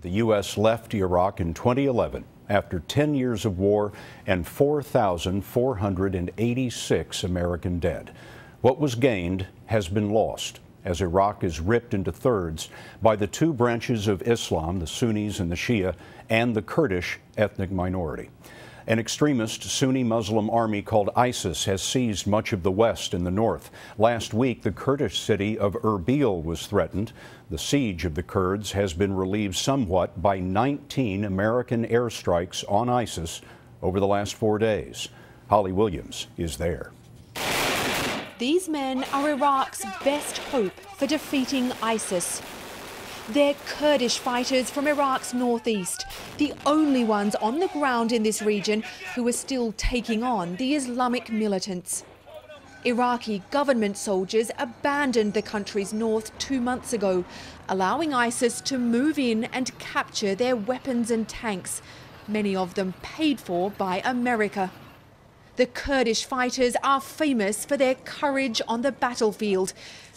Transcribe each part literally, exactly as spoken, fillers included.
The U S left Iraq in twenty eleven after ten years of war and four thousand four hundred eighty-six American dead. What was gained has been lost as Iraq is ripped into thirds by the two branches of Islam, the Sunnis and the Shia, and the Kurdish ethnic minority. An extremist Sunni Muslim army called ISIS has seized much of the West and the North. Last week, the Kurdish city of Erbil was threatened. The siege of the Kurds has been relieved somewhat by nineteen American airstrikes on ISIS over the last four days. Holly Williams is there. These men are Iraq's best hope for defeating ISIS. They're Kurdish fighters from Iraq's northeast, the only ones on the ground in this region who are still taking on the Islamic militants. Iraqi government soldiers abandoned the country's north two months ago, allowing ISIS to move in and capture their weapons and tanks, many of them paid for by America. The Kurdish fighters are famous for their courage on the battlefield,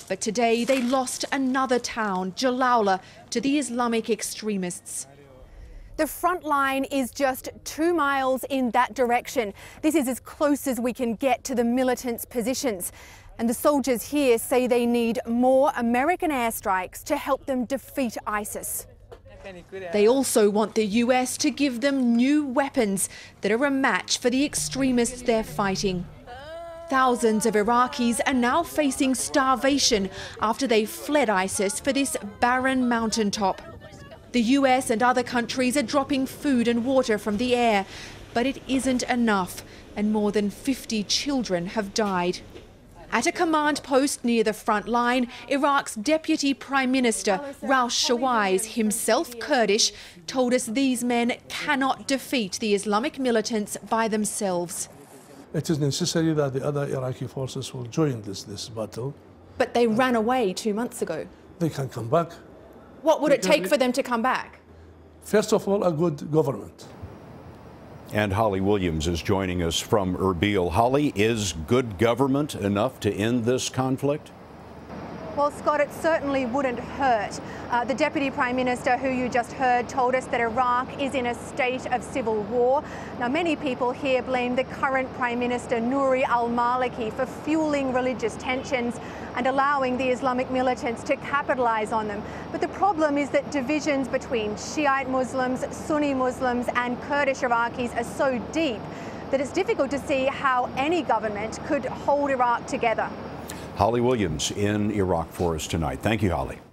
but today they lost another town, Jalawla, to the Islamic extremists. The front line is just two miles in that direction. This is as close as we can get to the militants' positions. And the soldiers here say they need more American airstrikes to help them defeat ISIS. They also want the U S to give them new weapons that are a match for the extremists they're fighting. Thousands of Iraqis are now facing starvation after they fled ISIS for this barren mountaintop. The U S and other countries are dropping food and water from the air, but it isn't enough, and more than fifty children have died. At a command post near the front line, Iraq's Deputy Prime Minister, Rauf Shawais, himself Kurdish, told us these men cannot defeat the Islamic militants by themselves. It is necessary that the other Iraqi forces will join this, this battle. But they ran away two months ago. They can come back. What would it take for them to come back? First of all, a good government. And Holly Williams is joining us from Erbil. Holly, is good government enough to end this conflict? Well, Scott, it certainly wouldn't hurt. Uh, the Deputy Prime Minister, who you just heard, told us that Iraq is in a state of civil war. Now, many people here blame the current Prime Minister, Nouri al-Maliki, for fueling religious tensions and allowing the Islamic militants to capitalize on them. But the problem is that divisions between Shiite Muslims, Sunni Muslims, and Kurdish Iraqis are so deep that it's difficult to see how any government could hold Iraq together. Holly Williams in Iraq for us tonight. Thank you, Holly.